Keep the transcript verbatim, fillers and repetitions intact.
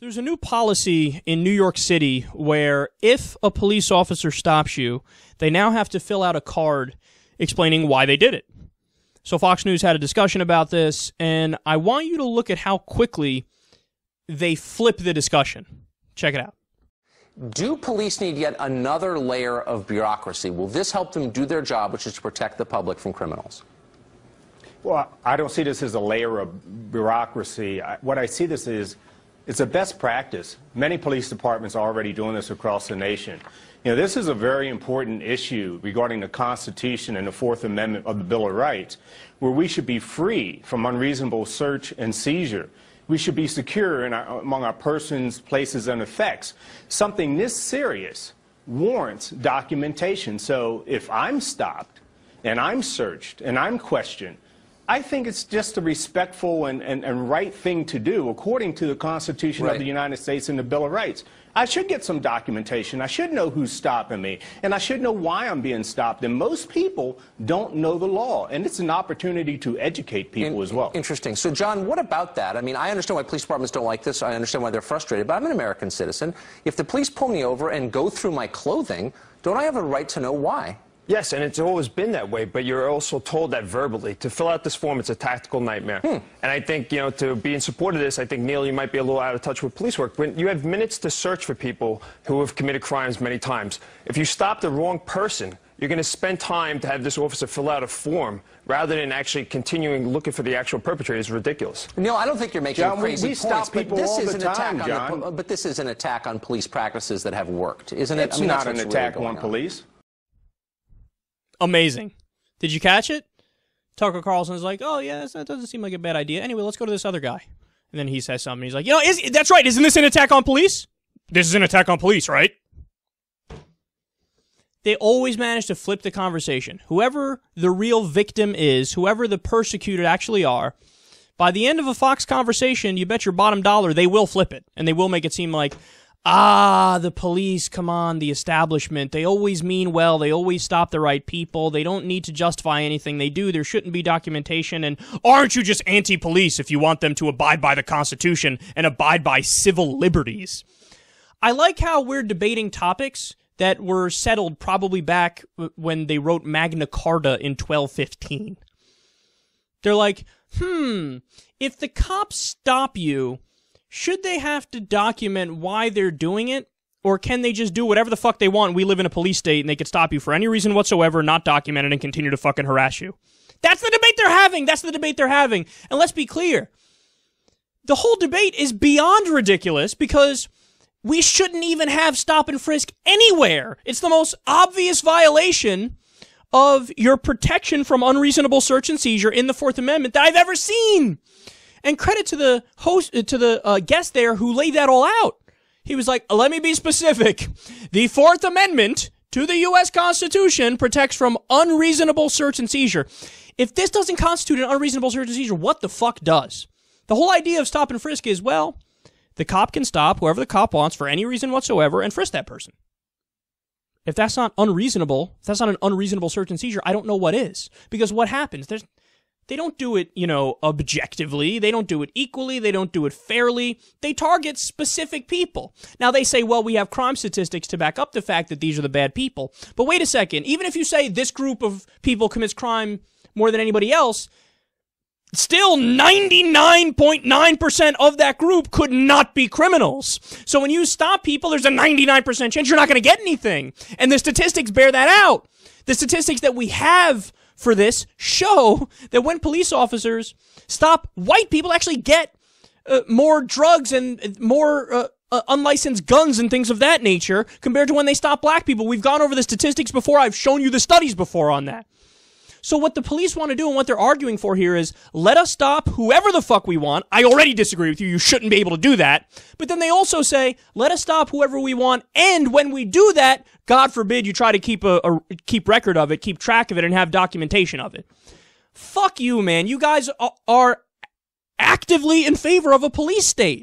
There's a new policy in New York City where if a police officer stops you, they now have to fill out a card explaining why they did it. So Fox News had a discussion about this, and I want you to look at how quickly they flip the discussion. Check it out. Do police need yet another layer of bureaucracy? Will this help them do their job, which is to protect the public from criminals? Well, I don't see this as a layer of bureaucracy. I, what I see this is it's a best practice. Many police departments are already doing this across the nation. You know, this is a very important issue regarding the Constitution and the Fourth Amendment of the Bill of Rights, where we should be free from unreasonable search and seizure. We should be secure in our, among our persons, places, and effects. Something this serious warrants documentation. So if I'm stopped and I'm searched and I'm questioned, I think it's just a respectful and, and, and right thing to do according to the Constitution right. of the United States and the Bill of Rights. I should get some documentation. I should know who's stopping me, and I should know why I'm being stopped. And most people don't know the law, and it's an opportunity to educate people in, as well. Interesting. So, John, what about that? I mean, I understand why police departments don't like this. I understand why they're frustrated, but I'm an American citizen. If the police pull me over and go through my clothing, don't I have a right to know why? Yes, and it's always been that way, but you're also told that verbally. To fill out this form, it's a tactical nightmare. Hmm. And I think, you know, to be in support of this, I think, Neil, you might be a little out of touch with police work. When you have minutes to search for people who have committed crimes many times. If you stop the wrong person, you're going to spend time to have this officer fill out a form rather than actually continuing looking for the actual perpetrator. It's ridiculous. Neil, I don't think you're making John, crazy we, we points, stop people but this all is the an time, attack John. on the, but this is an attack on police practices that have worked, isn't it? It's I mean, not an attack really on police. Amazing. Did you catch it? Tucker Carlson is like, oh, yeah, that doesn't seem like a bad idea. Anyway, let's go to this other guy. And then he says something. He's like, you know, is, that's right. Isn't this an attack on police? This is an attack on police, right? They always manage to flip the conversation. Whoever the real victim is, whoever the persecuted actually are, by the end of a Fox conversation, you bet your bottom dollar they will flip it. And they will make it seem like, ah, the police, come on, the establishment. They always mean well. They always stop the right people. They don't need to justify anything they do. There shouldn't be documentation. And aren't you just anti-police if you want them to abide by the Constitution and abide by civil liberties? I like how we're debating topics that were settled probably back when they wrote Magna Carta in twelve fifteen. They're like, hmm, if the cops stop you, should they have to document why they're doing it, or can they just do whatever the fuck they want? We live in a police state, and they could stop you for any reason whatsoever, not document it, and continue to fucking harass you. That's the debate they're having! That's the debate they're having! And let's be clear, the whole debate is beyond ridiculous, because we shouldn't even have stop and frisk anywhere! It's the most obvious violation of your protection from unreasonable search and seizure in the Fourth Amendment that I've ever seen! And credit to the host, to the uh, guest there who laid that all out. He was like, let me be specific. The Fourth Amendment to the U S Constitution protects from unreasonable search and seizure. If this doesn't constitute an unreasonable search and seizure, what the fuck does? The whole idea of stop and frisk is, well, the cop can stop whoever the cop wants for any reason whatsoever and frisk that person. If that's not unreasonable, if that's not an unreasonable search and seizure, I don't know what is. Because what happens? There's... They don't do it, you know, objectively. They don't do it equally. They don't do it fairly. They target specific people. Now, they say, well, we have crime statistics to back up the fact that these are the bad people. But wait a second. Even if you say this group of people commits crime more than anybody else, still ninety-nine point nine percent of that group could not be criminals. So when you stop people, there's a ninety-nine percent chance you're not going to get anything. And the statistics bear that out. The statistics that we have for this show that when police officers stop, white people actually get uh, more drugs and more uh, uh, unlicensed guns and things of that nature compared to when they stop black people. We've gone over the statistics before. I've shown you the studies before on that. So what the police want to do and what they're arguing for here is, let us stop whoever the fuck we want. I already disagree with you. You shouldn't be able to do that. But then they also say, let us stop whoever we want. And when we do that, God forbid you try to keep a, a keep record of it, keep track of it, and have documentation of it. Fuck you, man. You guys are actively in favor of a police state.